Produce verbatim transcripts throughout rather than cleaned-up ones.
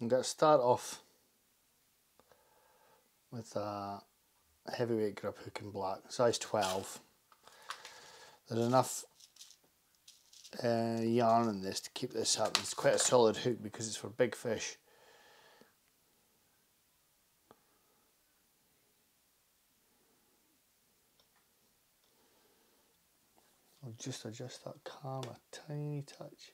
I'm going to start off with a heavyweight grub hook in black, size twelve. There's enough uh, yarn in this to keep this up. It's quite a solid hook because it's for big fish. I'll just adjust that cam a tiny touch.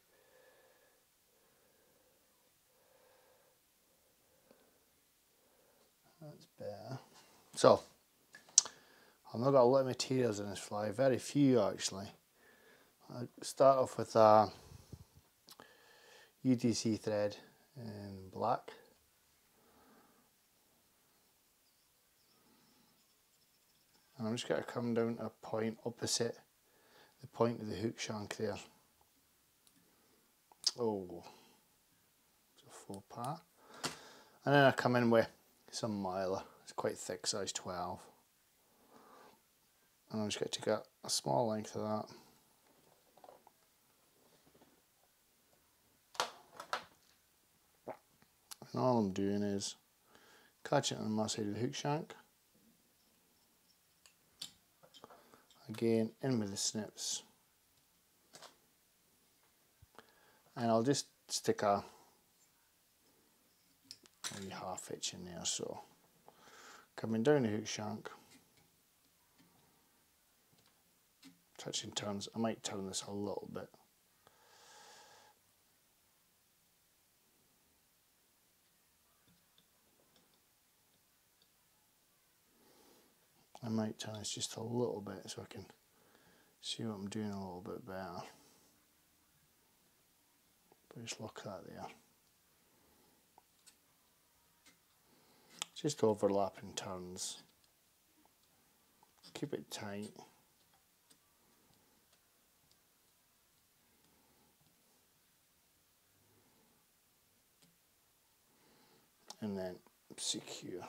That's better. So, I've not got a lot of materials in this fly, very few actually. I'll start off with a U T C thread in black. And I'm just going to come down to a point opposite the point of the hook shank there. Oh, it's a faux pas. And then I come in with some Mylar. It's quite thick, size twelve. And I'm just going to take a, a small length of that. And all I'm doing is catch it on my side of the hook shank. Again, in with the snips. And I'll just stick a maybe half inch in there, so coming down the hook shank, touching turns. I might turn this a little bit. I might turn this just a little bit so I can see what I'm doing a little bit better. But just lock that there. Just overlapping turns. Keep it tight. And then secure.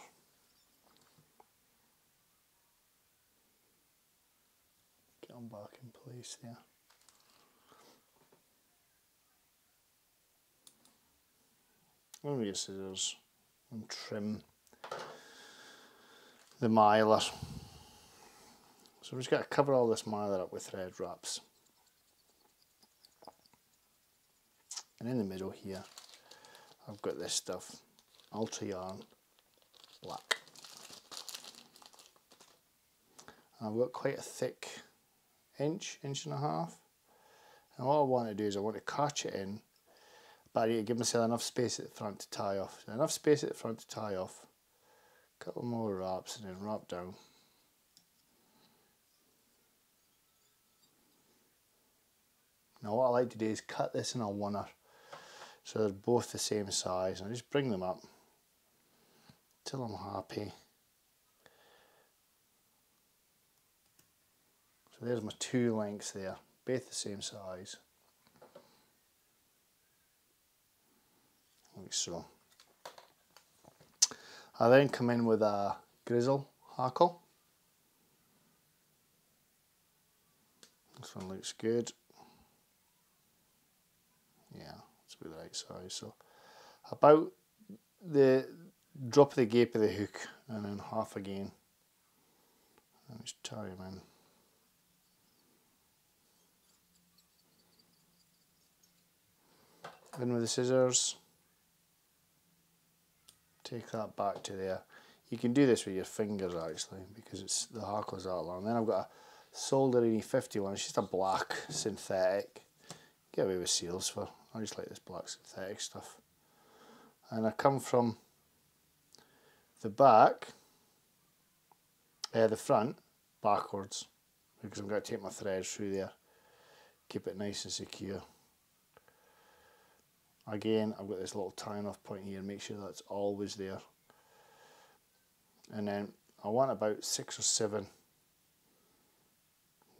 Get them back in place there. Let me get scissors and trim the Mylar. So we're just going to cover all this Mylar up with thread wraps. And in the middle here, I've got this stuff, Ultra Yarn Black. And I've got quite a thick inch, inch and a half. And what I want to do is I want to catch it in, but I need to give myself enough space at the front to tie off. So enough space at the front to tie off. Couple more wraps and then wrap down. Now what I like to do is cut this in a oneer so they're both the same size, and I just bring them up till I'm happy. So there's my two lengths there, both the same size. Like so. I then come in with a grizzle hackle. This one looks good. Yeah, it's about the right size. So about the drop of the gape of the hook and then half again. And just tie them in. In with the scissors. Take that back to there. You can do this with your fingers actually because it's the hackle's that long. Then I've got a Solderini fifty-one. It's just a black synthetic. Get away with seals for. I just like this black synthetic stuff. And I come from the back, uh, the front backwards because I'm going to take my thread through there. Keep it nice and secure. Again, I've got this little tying off point here, make sure that's always there. And then I want about six or seven.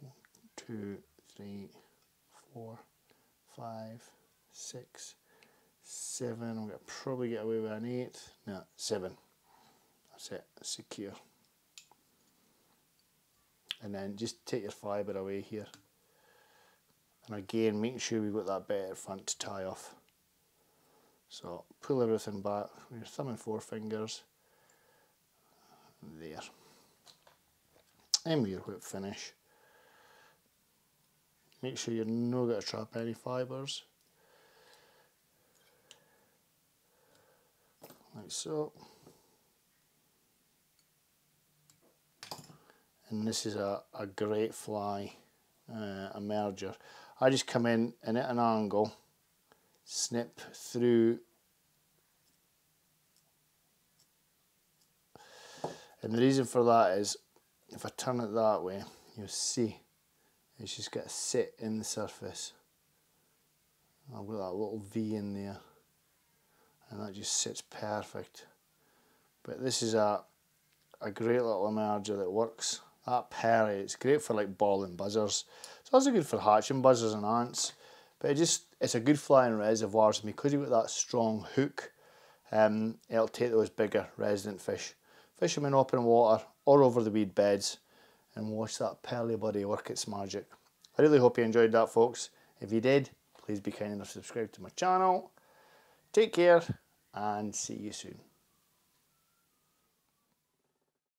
One, two, three, four, five, six, seven. I'm gonna probably get away with an eight. No, seven. That's it, secure. And then just take your fibre away here. And again, make sure we've got that bit at front to tie off. So pull everything back with your thumb and forefingers. There. And with your whip finish. Make sure you're not going to trap any fibres. Like so. And this is a, a great fly, uh, a merger. I just come in and at an angle, snip through. And the reason for that is, if I turn it that way, you'll see it's just got to sit in the surface. I've got that little V in there, and that just sits perfect. But this is a, a great little merger that works. That peri, it's great for like ball and buzzers. It's also good for hatching buzzers and ants. But it just, it's a good flying reservoir, and because you've got that strong hook, um, it'll take those bigger resident fish. Fish them in open water or over the weed beds, and watch that pearly buddy work its magic. I really hope you enjoyed that, folks. If you did, please be kind enough to subscribe to my channel. Take care and see you soon.